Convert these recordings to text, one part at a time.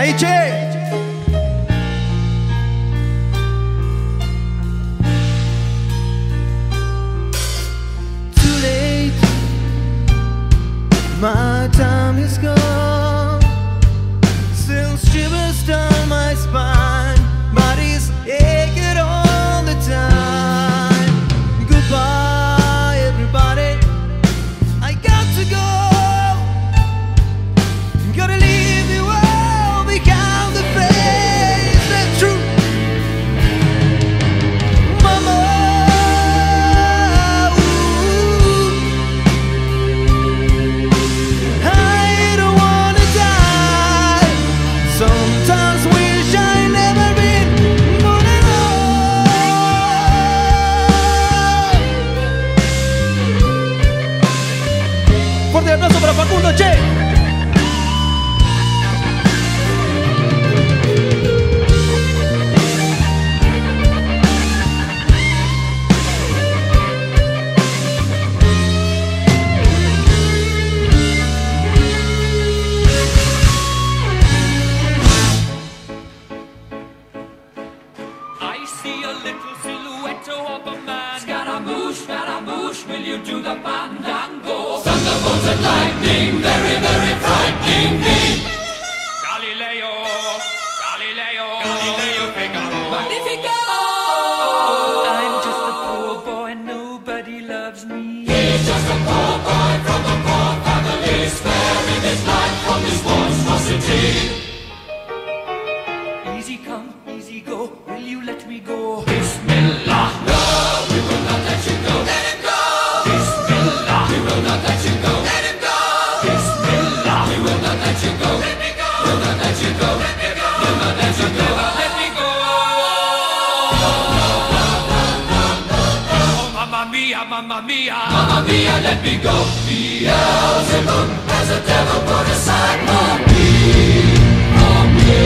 ahí, che. My time is gone since shivers down my spine. Body's aching all the time. Goodbye, everybody. I got to go. Gotta leave the world behind the face that's true. Mama. Facundo, che. I see a little silhouette of a man. Scaramouche, Scaramouche, will you do the fandango? Thunderbolts and lightning, very, very frightening me. Galileo, Galileo, Galileo, Figaro, Magnificat. I'm just a poor boy and nobody loves me. He's just a poor boy from a poor family, sparing his life from this monstrosity. Easy come, easy go, will you let me go? Bismillah, no, we will not let you go. Let him go. Bismillah, we will not let you go. Let him go. Bismillah, we will not let you go. Let me go. We will not let you go. Let me go. We will not let you go. Never let me go. No, no, no, no, no, no, no. Oh, mamma mia, mamma mia, mamma mia, let me go. Beelzebub has a devil put aside on me, on me.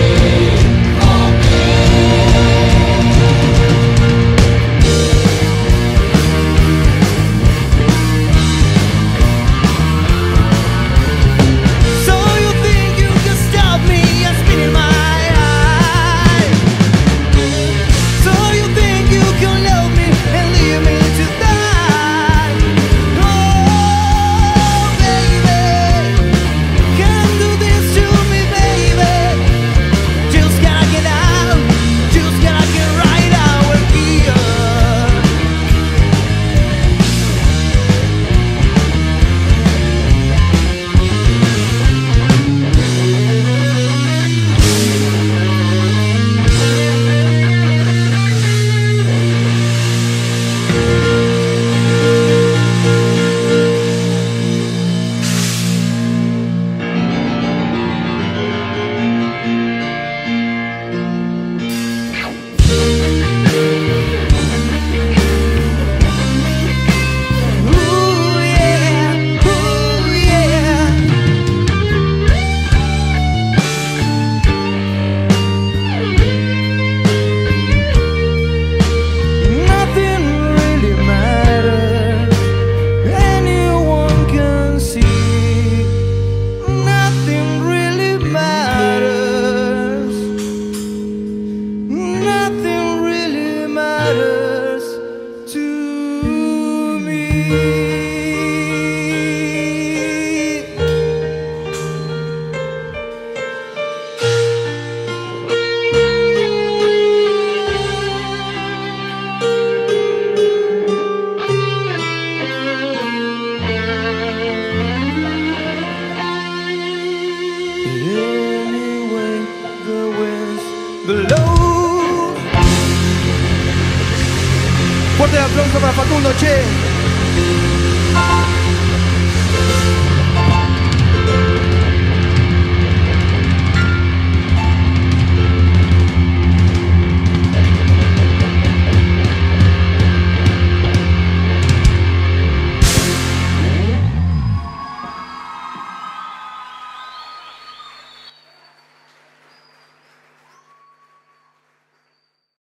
Fuerte aplauso para Facundo, che.